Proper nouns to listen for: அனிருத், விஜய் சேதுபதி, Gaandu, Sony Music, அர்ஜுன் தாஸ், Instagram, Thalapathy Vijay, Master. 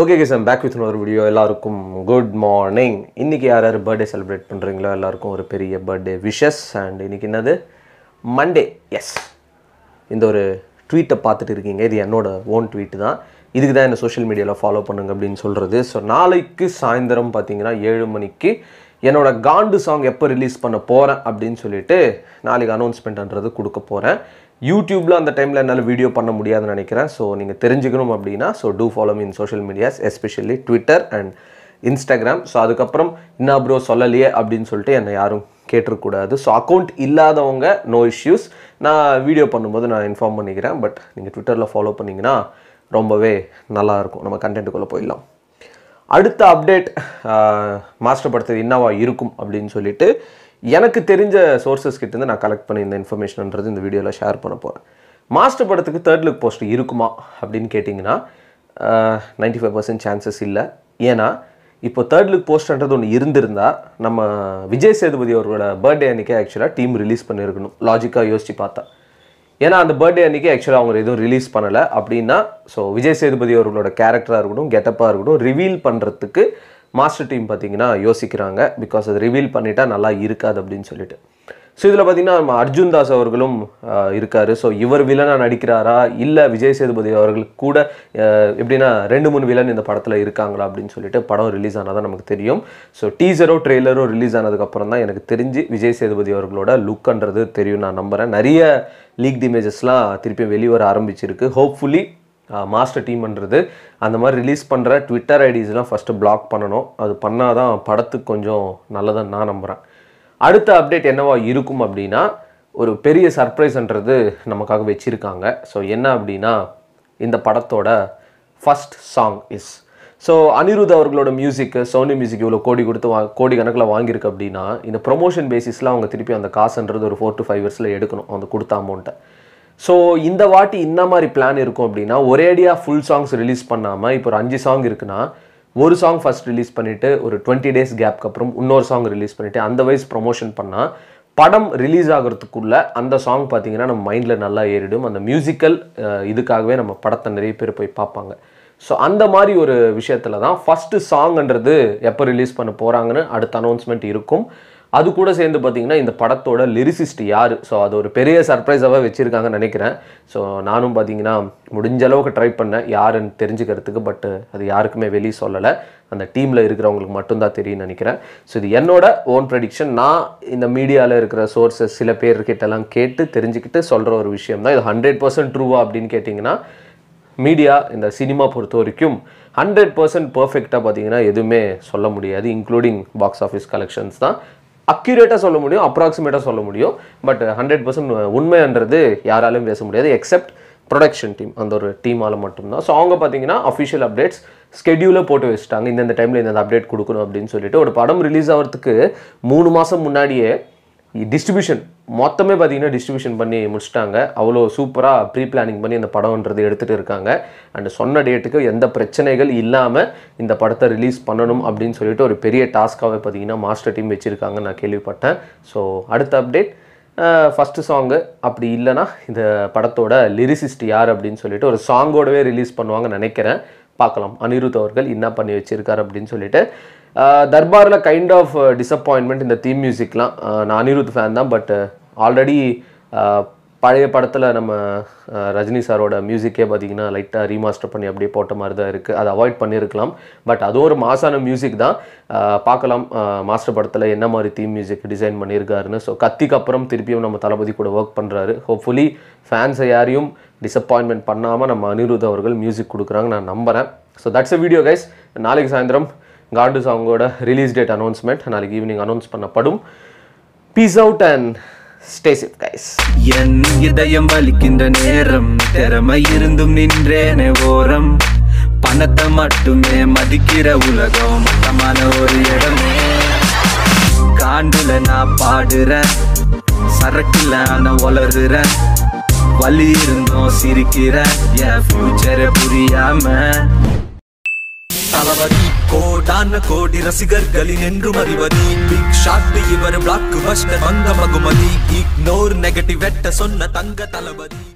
Okay guys, I'm back with another video. Ellarukkum good morning. Inniki yaar birthday celebrate pandringalo ellarukkum oru periya birthday wishes and inniki enadhu Monday. Yes. Indha oru tweet paathitu irkeenga. Idu ennoda own tweet dhaan. Idukku dhaan enna social media la follow pannunga appdin solradhu. So naalaikku saindram paathinga 7 manikku என்னோட காண்டு song எப்போ release பண்ண போறேன் அப்படினு சொல்லிட்டு நாளைக்கு announcement பண்றது கொடுக்க போறேன் YouTubeல அந்த டைம்ல என்னால வீடியோ பண்ண முடியாதுன்னு நினைக்கிறேன் சோ நீங்க தெரிஞ்சுக்கணும் அப்படினா so do follow me in social medias especially Twitter and Instagram so அதுக்கு அப்புறம் இன்னா bro சொல்லலையே அப்படினு சொல்லிட்டு என்ன யாரும் கேட்ற கூடாது சோ அக்கவுண்ட் இல்லாதவங்க no issues நான் வீடியோ பண்ணும்போது நான் இன்ஃபார்ம் பண்ணிக்கிறேன் பட் நீங்க Twitterல follow பண்ணீங்கனா ரொம்பவே நல்லா இருக்கும் நம்ம கண்டென்ட்க்குள்ள போய்லாம் அடுத்த அப்டேட் மாஸ்டர் படுத்து என்னவா இருக்கும் அப்படினு சொல்லிட்டு எனக்கு தெரிஞ்ச சோர்सेस கிட்ட இருந்து நான் கலெக்ட் பண்ணி இந்த இன்ஃபர்மேஷன்ன்றது இந்த வீடியோல ஷேர் பண்ண போறேன் மாஸ்டர் படுத்துக்கு थर्ड லுக் போஸ்ட் இருக்குமா அப்படினு கேட்டிங்கனா 95% சான்சஸ் இல்ல ஏனா இப்போ थर्ड லுக் போஸ்ட்ன்றது ஒன்னு இருந்திருந்தா நம்ம விஜய் சேதுபதி அவரோட बर्थडे அன்னைக்கு एक्चुअली டீம் ரிலீஸ் பண்ணிருக்கணும் லாஜிக்கா யோசிச்சு பார்த்தா ஏனா அந்த बर्थडे அன்னைக்கு एक्चुअली அவங்க எதுவும் ரிலீஸ் பண்ணல அப்படினா சோ விஜய் சேதுபதி அவர்களோட கரெக்டரா இருக்கட்டும் கெட்டப்பா இருக்கட்டும் ரிவீல் பண்றதுக்கு மாஸ்டர் டீம் பாத்தீங்கன்னா யோசிக்கறாங்க because அது ரிவீல் பண்ணிட்டா நல்லா இருக்காது அப்படினு சொல்லிட்டு சோ இதுல பாத்தீங்கன்னா அர்ஜுன் தாஸ் அவர்களும் இருக்காரு சோ இவர் வில்லனா நடிக்கறாரா இல்ல விஜய் சேதுபதி அவர்கள் கூட எப்படினா ரெண்டு மூணு வில்லன் இந்த படத்துல இருக்காங்களா அப்படினு சொல்லிட்டு படம் ரிலீஸ் ஆனதா நமக்கு தெரியும் சோ டீசரோ ட்ரைலரோ ரிலீஸ் ஆனதுக்கு அப்புறம் தான் எனக்கு தெரிஞ்சு விஜய் சேதுபதி அவர்களோட லுக்ன்றது தெரியும் நான் நம்பறேன் நிறைய leaked imagesலாம் திருப்பி வெளிய வர ஆரம்பிச்சிருக்கு hopefully மாஸ்டர் டீம்ன்றது அந்த மாதிரி ரிலீஸ் பண்ற ட்விட்டர் ஐடிஸ்லாம் ஃபர்ஸ்ட் பிளாக் பண்ணனும் அது பண்ணாதான் படத்துக்கு கொஞ்சம் நல்லதா நான் நம்பறேன் அடுத்த அப்டேட் என்னவா இருக்கும் அப்படினா ஒரு பெரிய சர்ப்ரைஸ்ன்றது நமக்காக வெச்சிருக்காங்க சோ என்ன அப்படினா இந்த படத்தோட first song is so அனிருத் அவர்களோட மியூзик Sony Music இவ்வளவு கோடி கொடுத்து கோடி கணக்குல வாங்கி இருக்கு அப்படினா இந்த ப்ரமோஷன் பேசிஸ்ல அவங்க திருப்பி அந்த காசுன்றது ஒரு 4 to 5 yearsல எடுக்கணும் அந்த கொடுத்த அமௌண்ட சோ இந்த வாட்டி என்ன மாதிரி பிளான் இருக்கும் அப்படினா ஒரேடியா ফুল சாங்ஸ் ரிலீஸ் பண்ணாம இப்போ 5 சாங் இருக்குனா ஒரு சாங் ஃபர்ஸ்ட் ரிலீஸ் பண்ணிட்டு ஒரு 20 டேஸ் கேப்க்கு அப்புறம் இன்னொரு சாங் ரிலீஸ் பண்ணிட்டு அந்த வைஸ் ப்ரமோஷன் பண்ணா படம் ரிலீஸ் ஆகிறதுக்குள்ள அந்த சாங் பாத்தீங்கன்னா நம்ம மைண்ட்ல நல்லா ஏறிடும் அந்த மியூзикல் இதுகாகவே நம்ம படத்தை நிறைய பேர் போய் பாப்பாங்க So அந்த மாதிரி ஒரு விஷயத்துல தான் ஃபர்ஸ்ட் சாங்ன்றது எப்ப ரிலீஸ் பண்ண போறாங்கன்னு அடுத்த அனௌன்ஸ்மென்ட் இருக்கும் அது கூட சேர்ந்து பாத்தீங்கன்னா இந்த படத்தோட லிரிசிஸ்ட் யாரு சோ அது ஒரு பெரிய சர்ப்ரைஸாவே வெச்சிருக்காங்க நினைக்கிறேன் சோ நானும் பாத்தீங்கன்னா முடிஞ்ச அளவுக்கு ட்ரை பண்ணேன் யாருன்னு தெரிஞ்சுக்கிறதுக்கு பட் அது யாருக்குமே வெளிய சொல்லல அந்த டீம்ல இருக்குறவங்களுக்கு மட்டும் தான் தெரியும் நினைக்கிறேன் சோ இது என்னோட own prediction நான் இந்த மீடியால இருக்கிற சோர்सेस சில பேர் கிட்டலாம் கேட்டு தெரிஞ்சிக்கிட்டு சொல்ற ஒரு விஷயம் தான் இது 100% ட்ரூவா அப்படினு கேட்டிங்கனா மீடியா இந்த சினிமா பொறுத்தவரைக்கும் 100% பெர்ஃபெக்ட்டா பாத்தீங்கன்னா எதுமே சொல்ல முடியாது இன்க்ளூடிங் பாக்ஸ் ஆபீஸ் கலெக்ஷன்ஸ் தான் அக்யூரேட்டா சொல்ல முடியும் அப்ராக்ஸிமேட்டா சொல்ல முடியும் பட் 100% உண்மைன்றது யாராலும் பேச முடியாது எக்ஸெப்ட் ப்ரொடக்ஷன் டீம் அந்த ஒரு டீமால மட்டும் தான் சோ அவங்க பாத்தீங்கன்னா ஆபீஷியல் அப்டேட்ஸ் ஸ்கெட்யூல போட்டு வச்சிட்டாங்க இந்த டைம்ல இந்த அப்டேட் கொடுக்கணும் அப்படினு சொல்லிட்டு ஒரு படம் ரிலீஸ் ஆவறதுக்கு 3 மாசம் முன்னாடியே டிஸ்ட்ரிபியூஷன் மொத்தமே பாத்தீங்கன்னா டிஸ்ட்ரிபியூஷன் பண்ணி முடிச்சிட்டாங்க அவ்ளோ சூப்பரா ப்ரீ பிளானிங் பண்ணி இந்த படம்ன்றது எடுத்துட்டு இருக்காங்க and சொன்ன டேட்டுக்கு எந்த பிரச்சனைகள் இல்லாம இந்த படத்தை ரிலீஸ் பண்ணனும் அப்படினு சொல்லிட்டு ஒரு பெரிய டாஸ்காவே பாத்தீங்கன்னா மாஸ்டர் டீம் வெச்சிருக்காங்க நான் கேள்விப்பட்டேன் சோ அடுத்த அப்டேட் ஃபர்ஸ்ட் சாங் அப்படி இல்லனா இந்த படத்தோட லிரிசிஸ்ட் யார் அப்படினு சொல்லிட்டு ஒரு சாங்கோடவே ரிலீஸ் பண்ணுவாங்க நினைக்கிறேன் பார்க்கலாம் அனிருத் அவர்கள் என்ன பண்ணி வெச்சிருக்கார் அப்படினு சொல்லிட்டு தர்பார்ல கைண்ட் ஆஃப் டிசாப்பாயின்ட்மென்ட் இந்த தீம் மியூзикலாம் நான் அனிருத் ஃபேன் தான் பட் ஆல்ரெடி பழைய படத்துல நம்ம ரஜினி சாரோட மியூзикே பாத்தீங்கன்னா லைட்டா ரீமாஸ்டர் பண்ணி அப்படியே போட்ட மாதிரி தான் இருக்கு அது அவாய்ட் பண்ணிருக்கலாம் பட் அது ஒரு மாசான மியூзик தான் பார்க்கலாம் மாஸ்டர் படத்துல என்ன மாதிரி தீம் மியூзик டிசைன் பண்ணிருக்காருன்னு சோ கத்திக்கு அப்புறம் திருப்பியும் நம்ம தலபதி கூட வர்க் பண்றாரு ஹோப்ஃபுல்லி ஃபேன்ஸ் யாரையும் டிசாப்பாயின்ட்மென்ட் பண்ணாம நம்ம அனிருத் அவர்கள் மியூзик கொடுக்கறாங்க நான் நம்பறேன் so that's a video guys நாளைக்கு சாயந்திரம் Gardu song-oda release date announcement நாளைக்கு ஈவினிங் அனௌன்ஸ் பண்ணப்படும் peace out and stay safe guys என் இதயம் வலிக்கின்ற நேரம் திறமை இருந்தும் நின்றேனே ஓரம் பணத்தை மட்டுமே மதிக்கிற உலகம் மட்டமான ஒரு இடமே காண்டுல நான் பாடுறேன் சரக்குல நான் வளருறேன் வலி இருந்தும் சிரிக்கிறேன் என் ஃபியூச்சரை புரியாம தலவதி கோடான கோடி ரசிகர்கள் நின்று மறிவதி பிக் ஷாட் இவர் பிளாக் பஸ்டர் வந்த மகுமதி இக்னோர் நெகட்டிவ் எட்ட சொன்ன தங்க தலவதி